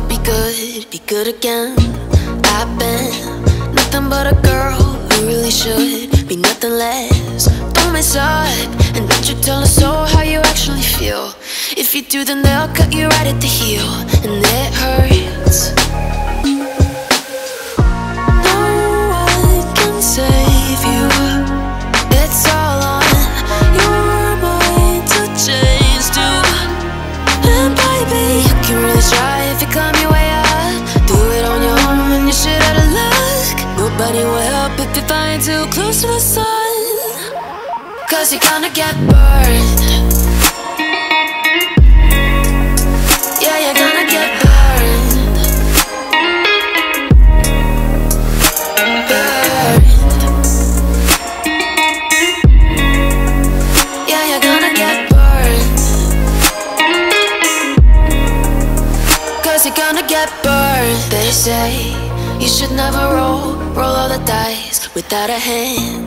never be good again. I've been nothing but a girl who really should be nothing less. Don't mess up, and don't you tell a soul how you actually feel. If you do, then they'll cut you right at the heel, and it hurts. No one can save you. It's all on your mind to change too. And baby, you can really try if you climb your way up. Do it on your own when you're shit out of luck. Nobody will help if you're flying too close to the sun. 'Cause you're gonna get burned. Yeah, you're gonna get burned. Burned. Yeah, you're gonna get burned. 'Cause you're gonna get burned. They say you should never roll all the dice without a hand.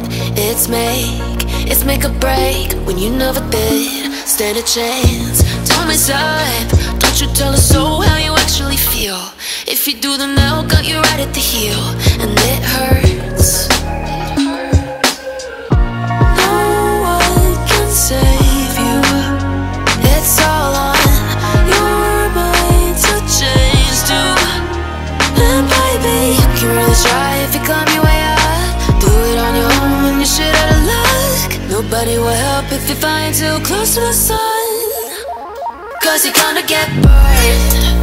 It's make or break when you never did stand a chance. Don't mess up, don't you tell a soul how you actually feel. If you do, then they'll cut you right at the heel, and it hurts. No one can save you. It's all on your mind to change too. And baby, you can really try if you climb your way up. Do it on your own when you're shit out of luck. Nobody will help if you're flying too close to the sun. 'Cause you're gonna get burned.